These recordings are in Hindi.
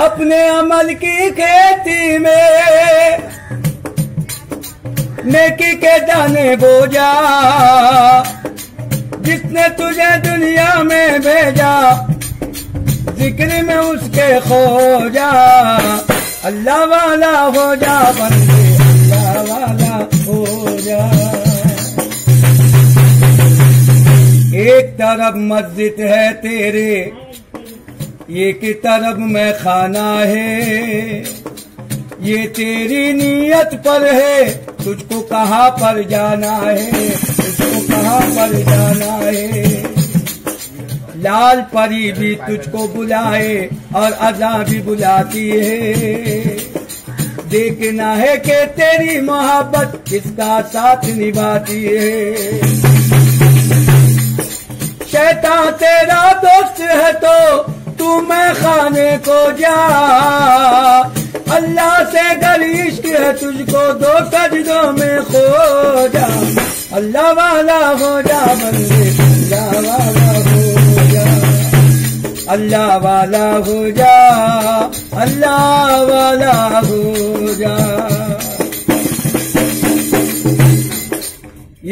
अपने अमल की खेती में नेकी के दाने बोझा, जिसने तुझे दुनिया में भेजा जिक्र में उसके खोजा। अल्लाह वाला हो जा बंदे, अल्लाह वाला हो जा। एक तरफ मस्जिद है तेरे, एक तरफ मैं खाना है। ये तेरी नीयत पर है, तुझको कहाँ पर जाना है, तुझको कहाँ पर जाना है। लाल परी भी तुझको बुलाए और अजा भी बुलाती है। देखना है कि तेरी मोहब्बत किसका साथ निभाती है। शैतान तेरा दोस्त है तो तू मैं खाने को जा। अल्लाह से गर इश्क है तुझको, दो सजदों में खो जा। अल्लाह वाला हो जा बंदे, अल्लाह वाला हो जा, अल्लाह वाला हो जा, अल्लाह वाला हो जा।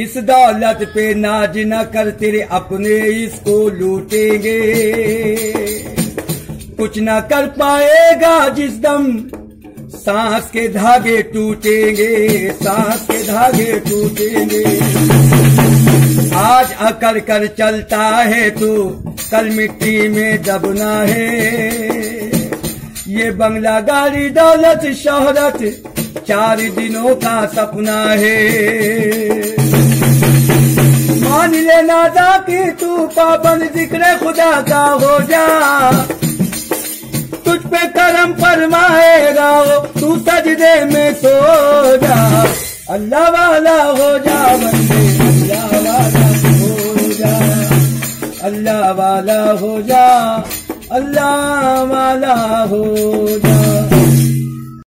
इस दौलत पे नाज न कर, तेरे अपने इसको लूटेंगे। कुछ न कर पाएगा जिस दम, सांस के धागे टूटेंगे, सांस के धागे टूटेंगे। आज अकड़ कर चलता है तू, कल मिट्टी में दबना है। ये बंगला गाड़ी दौलत शोहरत चार दिनों का सपना है। मान ले नादा कि तू पाबंद जिक्र खुदा का हो जा। तुझ पे करम फरमाएगा तू सजदे में सो जा। अल्लाह वाला हो जा बंदे, अल्लाह वाला हो जा, अल्लाह वाला हो जा, अल्लाह वाला हो जा।